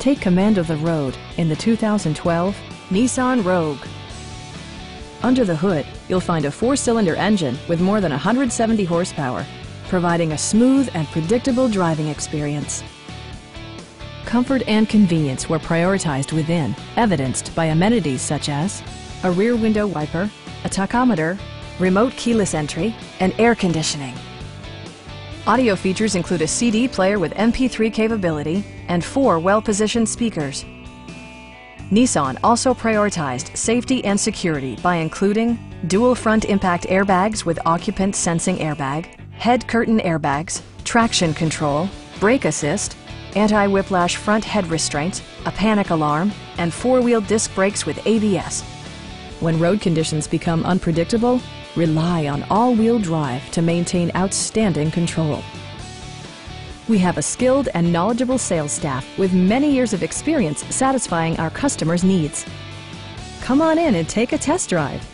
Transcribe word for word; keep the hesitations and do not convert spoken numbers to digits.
Take command of the road in the two thousand twelve Nissan Rogue. Under the hood, you'll find a four-cylinder engine with more than one hundred seventy horsepower, providing a smooth and predictable driving experience. Comfort and convenience were prioritized within, evidenced by amenities such as a rear window wiper, a tachometer, remote keyless entry, and air conditioning. Audio features include a C D player with M P three capability and four well-positioned speakers. Nissan also prioritized safety and security by including dual front impact airbags with occupant sensing airbag, head curtain airbags, traction control, brake assist, anti-whiplash front head restraints, a panic alarm, and four-wheel disc brakes with A B S. When road conditions become unpredictable, rely on all-wheel drive to maintain outstanding control. We have a skilled and knowledgeable sales staff with many years of experience satisfying our customers' needs. Come on in and take a test drive.